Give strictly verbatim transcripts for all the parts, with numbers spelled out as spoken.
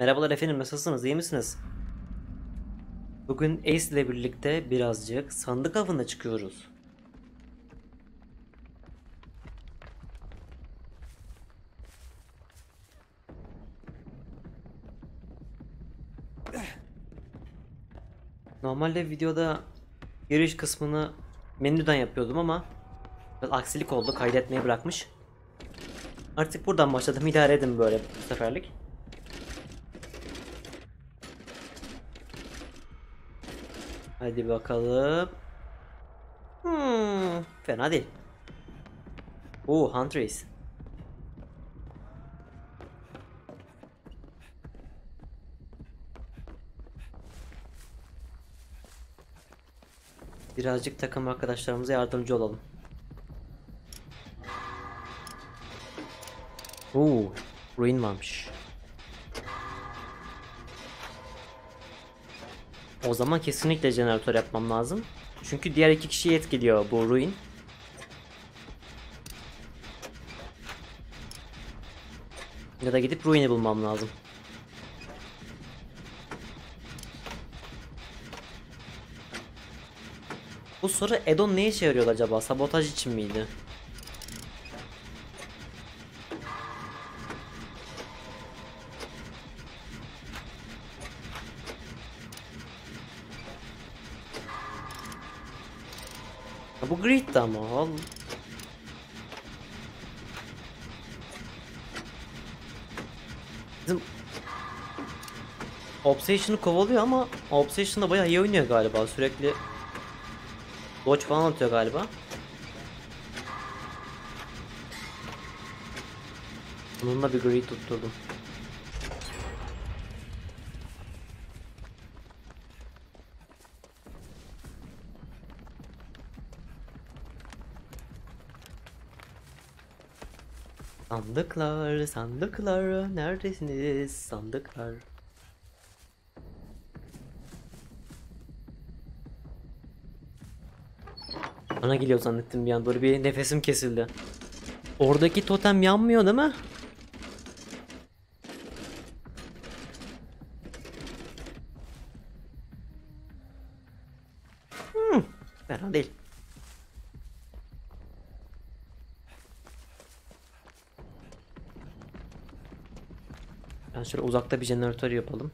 Merhabalar efendim, nasılsınız, iyi misiniz? Bugün Ace ile birlikte birazcık sandık avına çıkıyoruz. Normalde videoda giriş kısmını menüden yapıyordum ama biraz aksilik oldu, kaydetmeyi bırakmış. Artık buradan başladım, idare edin böyle bu seferlik. Hadi bakalım. Hmm, fena değil. Oo, Huntress. Birazcık takım arkadaşlarımıza yardımcı olalım. Oo, Ruin varmış. O zaman kesinlikle jeneratör yapmam lazım. Çünkü diğer iki kişiyi etkiliyor bu Ruin. Ya da gidip Ruin'i bulmam lazım. Bu soru add-on ne işe yarıyordu acaba? Sabotaj için miydi? Ha, bu grid ama al. Bizim Obsession'ı kovalıyor ama Obsession'da bayağı iyi oynuyor galiba, sürekli Goch falan atıyor galiba. Bununla bir gri tutturdum. Sandıklar, sandıklar, neredesiniz sandıklar? Bana geliyor zannettim bir an, böyle bir nefesim kesildi. Oradaki totem yanmıyor değil mi? Hmm, fena değil. Ben şöyle uzakta bir jeneratör yapalım.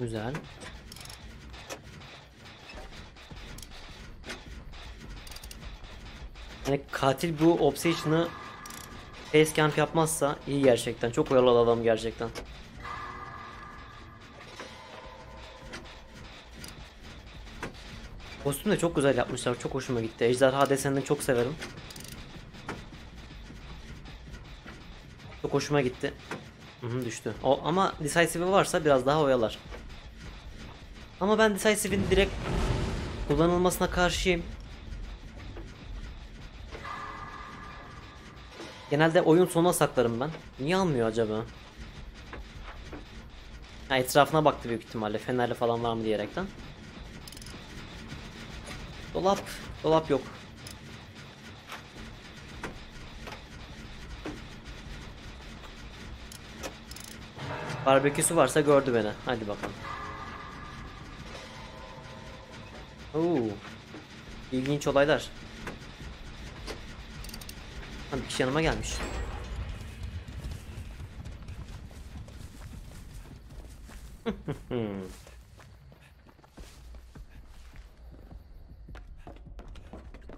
Güzel. Yani katil bu Obsession'ı facecamp yapmazsa iyi gerçekten. Çok oyalı adam gerçekten. Kostümü de çok güzel yapmışlar. Çok hoşuma gitti. Ejderha desenini çok severim. Çok hoşuma gitti. Hı hı, düştü. O, ama Decisive varsa biraz daha oyalar. Ama ben Decisive'in direkt kullanılmasına karşıyım. Genelde oyun sonuna saklarım ben. Niye almıyor acaba? Ha, etrafına baktı büyük ihtimalle. Fenerli falan var mı diyerekten. Dolap. Dolap yok. Barbeküsü varsa gördü beni. Hadi bakalım. Oo, ilginç olaylar. Lan bir kişi yanıma gelmiş.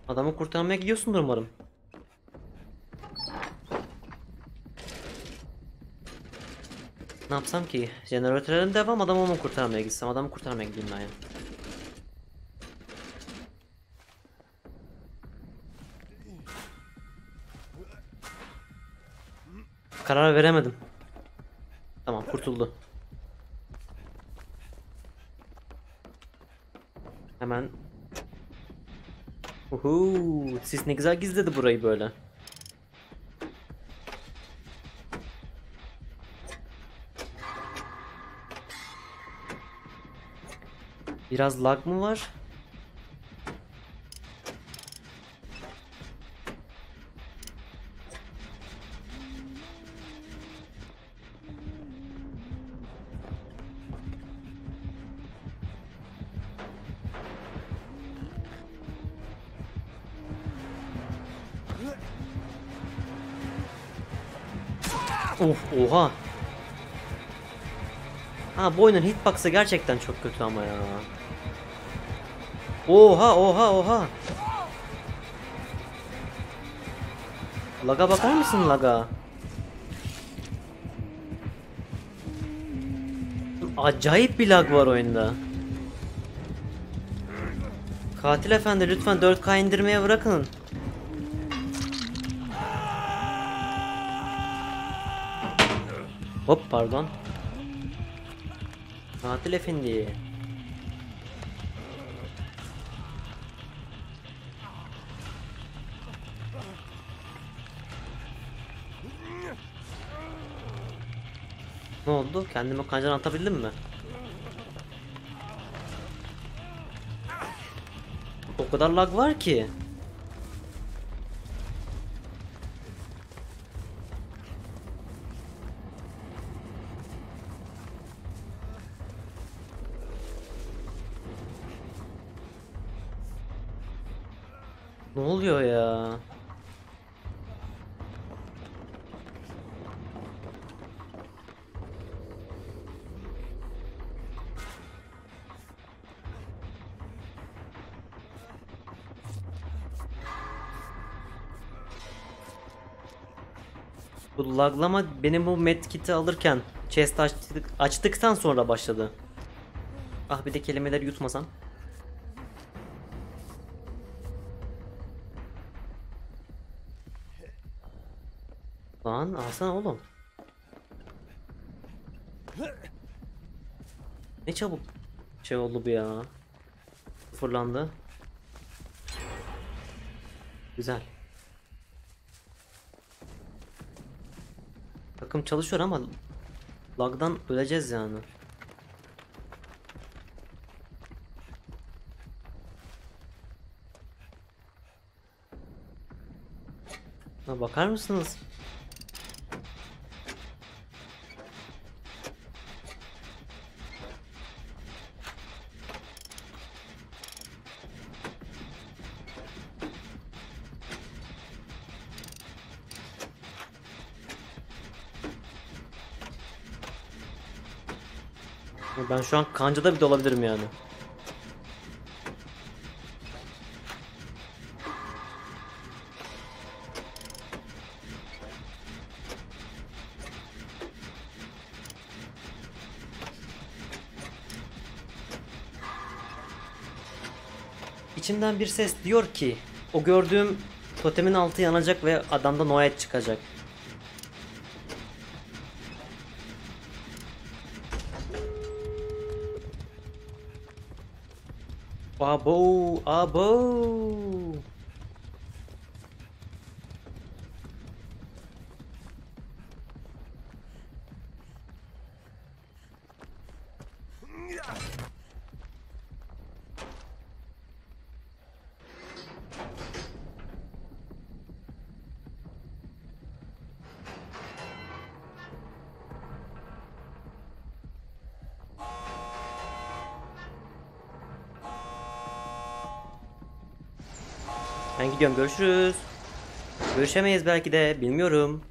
Adamı kurtarmaya gidiyorsundur umarım. Ne yapsam ki? Jeneratörlerim devam, adamı mı kurtarmaya gitsem? Adamı kurtarmaya gideyim ben ya. Karar veremedim. Tamam, kurtuldu. Hemen. Uhu, sis ne güzel gizledi burayı böyle. Biraz lag mı var? Of, oha. Ha, bu oyunun hitbox'ı gerçekten çok kötü ama ya. Oha oha oha. Lag'a bakar mısın lag'a? Acayip bir lag var oyunda. Katil efendi lütfen dört K indirmeye bırakın. Hop, pardon. Katil efendi. Ne oldu? Kendime kancan atabildim mi? O kadar lag var ki. Ne oluyor ya? Bu laglama benim bu medkit'i alırken chest açtık, açtıktan sonra başladı. Ah, bir de kelimeleri yutmasam. Lan alsana oğlum. Ne çabuk şey oldu bu ya. Fırlandı. Güzel. Takım çalışıyor ama lagdan öleceğiz yani. Ha, bakar mısınız? Ben şu an kancada bir de olabilirim yani. İçimden bir ses diyor ki o gördüğüm totemin altı yanacak ve adamda noyet çıkacak. Abo, abo. Ben gidiyorum, görüşürüz. Görüşemeyiz belki de, bilmiyorum.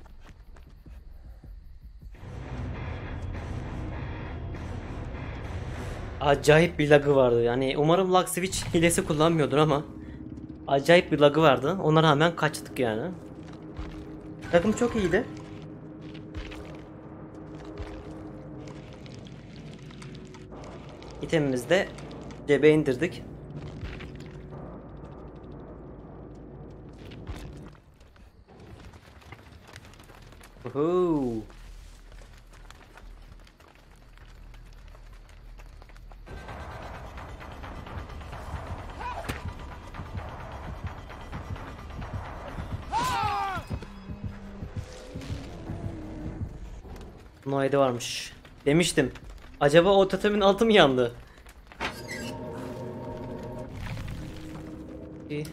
Acayip bir lagı vardı yani, umarım lag switch hilesi kullanmıyordur ama acayip bir lagı vardı, ona rağmen kaçtık yani. Takım çok iyiydi. İtemimizi de cebe indirdik. Oho. Noyede varmış. Demiştim. Acaba o totemin altı mı yandı? İyi.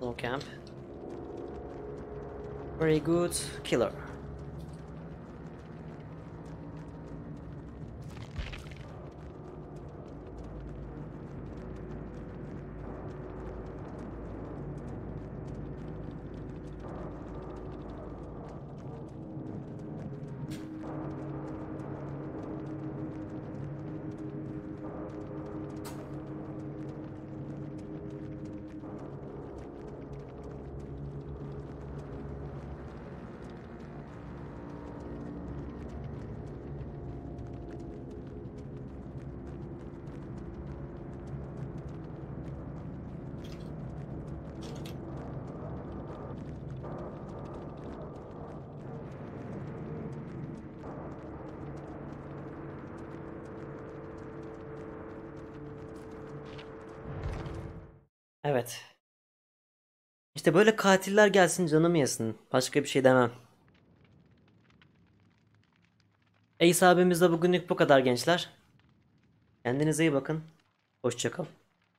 No camp. Very good killer. Evet. İşte böyle katiller gelsin canımı yesin. Başka bir şey demem. Ace abimizle bugünlük bu kadar gençler. Kendinize iyi bakın. Hoşça kalın.